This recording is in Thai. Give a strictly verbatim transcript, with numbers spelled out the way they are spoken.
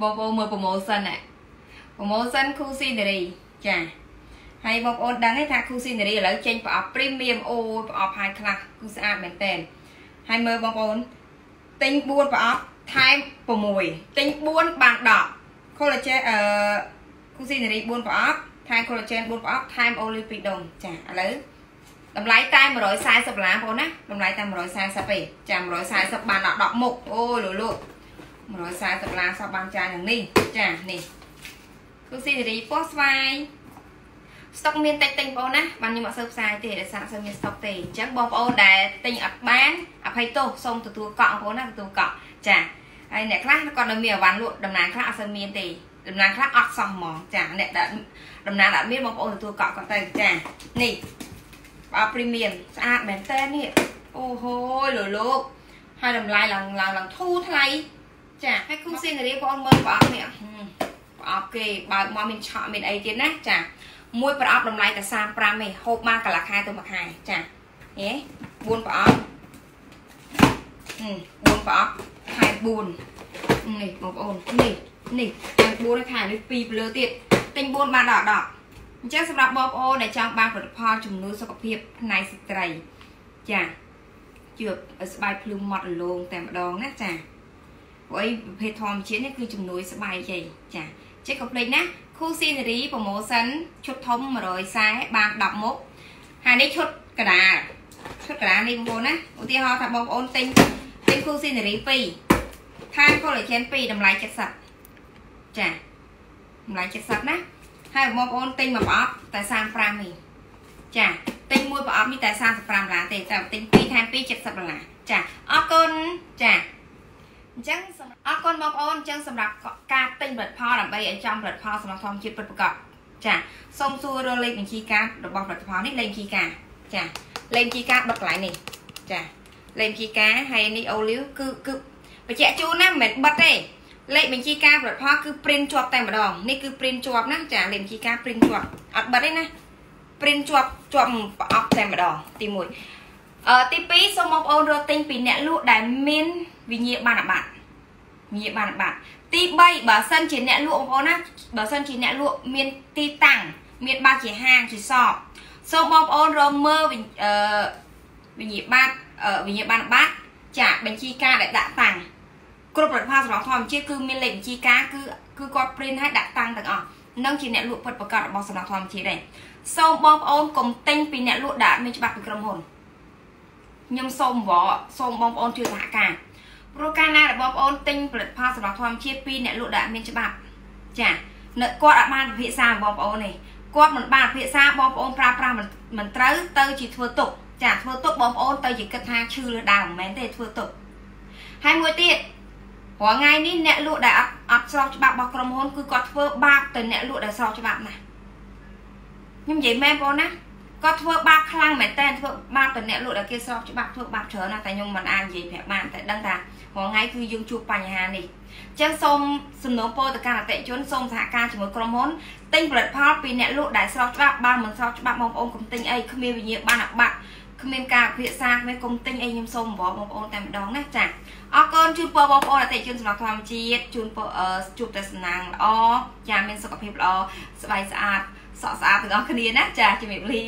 บอกโอเมื่อโปรโมชั่นอ่ะโปรโมชั่นคู่ซีนอะไรจ้ะให้บอกโอนดังให้ทางคู่ซีนอะไรแล้วเจนปอพรีเมียมโอปอไฮคลาสคู่สะอาดเหมือนเต็มให้เมื่อบอกโอนติงบัวปอไทยโปรโมยติงบัวบางดอกโคลาเจนเอ่อคู่ซีนอะไรบัวปอไทยโคลาเจนบัวปอไทยโอลิมปิกดงจ้ะอะไรลำไส้ตายมาร้อยสายสับล้านคนนะลำไส้ตายมาร้อยสายสับไปจามร้อยสายสับบานดอกหมกโอ้ยลูกมาร้อยสายสับล้านสับบานจานอย่างนี้จ้านี่คือสิ่งที่โพสไว้สต็อกเมียนเต็งๆโปนะวันนี้มาเซิร์ฟไซต์เตะสั่งเซิร์ฟเมียนสต็อกเต็งจังบอกโอ้ได้เต็งอัดบ้านอัดไฮโต้ส่งตัวตัวเกาะโปนะตัวเกาะจ้าไอ้เนี่ยคลาสก่อนเราเมียวันลูกดำน้ำคลาสเซิร์ฟเมียนเตะดำน้ำคลาสอัดสองหมอนจ้าเนี่ยดำน้ำดำเมียนบอกโอ้ตัวเกาะก็เต็งจ้านี่ปลาพรีเมียมสะอาดเหมือนเต้นนี่โอ้โหหรือลูกให้ดำลายหลังหลังหลังทูทลายจ้ะให้คุ้มเส้นอะไรก็เอาเมื่อปลาเนี่ยปลาเกยปลาหม้อมินชอมินไอเดียนะจ้ะมวยปลาดำลายแต่ซามปลาไม่หกมากกับราคาตัวมาขายจ้ะเอ๊ะบุญปลาอืมบุญปลาขายบุญนี่บอกโอนนี่นี่ขายบุญขายด้วยปีเปลือยติดติงบุญมาดอกดอกเจ้าสำหรับบอบโอในจังบางผลิตภัณฑ์จุ่มนู้สกปรกในสตรีจ้ะเจือบสบายพลุมหมดลงแต่มาดองนะจ้ะไว้เพทอมเชียนนี่คือจุ่มนู้สบายใจจ้ะเช็คกับเลยนะคู่ซีนรีโปรโมชั่นชุดทอมมาโดยสายบางดับมุกหาได้ชุดกระดาษชุดกระดาษนี่บอลนะอุติฮอถ้าบอบโอนเต็งเต็งคู่ซีนรีปีทานก็เลยเชียนปีดำลายจัดสับจ้ะดำลายจัดสับนะให้บอบโอนติงแบบอ๊อฟแต่ซามปรามมีจ้ะติงมวยแบบอ๊อฟมีแต่ซามปรามหลาแต่แต่ติงปีแทนปีเจ็ดสับหลาจ้ะอ๊อฟก้นจ้ะจังอ๊อฟก้นบอบโอนจังสำหรับการติงเปิดพอหลังไปไอจอมเปิดพอสำหรับทอมชิดเปิดประกอบจ้ะส่งซูโรเล็กเป็นคีการ์ดบอลเปิดพอนี่เล็งคีการ์ดจ้ะเล็งคีการ์ดบักไหลนี่จ้ะเล็งคีการ์ดให้นี่เอาลิ้วคือคือไปแจกจูนะเหม็นบัดเลยเลขบัญชีการปลดพ่อคือปริ้นจวบแต่มาดองนี่คือปริ้นจวบนะจ้ะเลขบัญชีการปริ้นจวบอัดบัตรได้นะปริ้นจวบจวบออกแต่มาดองตีมวยเอ่อตีปีสมองโอนโรติงปีเนี่ยลูกได้มินวิญญาบานบัตรวิญญาบานบัตรตีใบบาสันชิ้นเนี่ยลูกโอนนะบาสันชิ้นเนี่ยลูกมินตีตังมินบาจีห้างจีสอบสมองโอนโรเมอร์วิญเอ่อวิญญาบานเอ่อวิญญาบานบัตรจากบัญชีการได้ด่าตังกลุ่มผลิตภัณฑ์สำหรับทอมเชื่อคือมีเหล็กชีก้าคือคือกอดปริ้นให้ดักตังต่างอ่ะนั่งชิ้นเนี่ยลูกผลิตประกอบบอกสำหรับทอมเชื่อได้โซมบอมโอมกลมเต็งปีเนี่ยลูกดักไม่จะบักเป็นกระมวลยำโซมวอโซมบอมโอมเชื่อหากาโปรแกรมน่าดับบอมโอมเต็งผลิตภัณฑ์สำหรับทอมเชื่อปีเนี่ยลูกดักไม่จะบักจ้ะเนื้อกอดอาบานพิซซ่าบอมโอมนี่กอดเหมือนบานพิซซ่าบอมโอมปลาปลาเหมือนเหมือนเต้าเต้าจีทัวตกจ้ะทัวตกบอมโอมเต้าจีกระทาชื่อดาวแมนเต้ทัวตกให้มวยตีหัวไงนี่เนี่ยลูกได้อัดซอกฉบับบอกกรมหนคือกอดเฟอร์บาร์แต่เนี่ยลูกได้ซอกฉบับนะยิ่งใหญ่แม่โบนะกอดเฟอร์บาร์คลั่งแม่เต้นเฟอร์บาร์แต่เนี่ยลูกได้เกี่ยวซอกฉบับเฟอร์บาร์เถอะนะแต่ยงมันอ่านใหญ่แผลบ้านแต่ดังตาหัวไงคือยังชูปัญหาหนิเจ้าส้มสมโนโปแต่การแต่ชนส้มสหการจมูกกรมหนติ้งเปิดพอปีเนี่ยลูกได้ซอกฉบับบ้านเหมือนซอกฉบับมององค์กลมติ้งไอ้ขมิ้นวิญญาณบ้านอักบักขมิ้นกาเพียซากไม่กลมติ้งไอ้ยมส้มบอกมององค์แต่ดองนะจ้ะออกนจูนปอบโอแต่จูนสำหรับความจีดจูนปอเอ่อจูบแต่สนางอ๋อยามเป็นสกปรกอ๋อสบายสะอาดสะอาดถึงออกคดีนะจ้ะจะมีบลี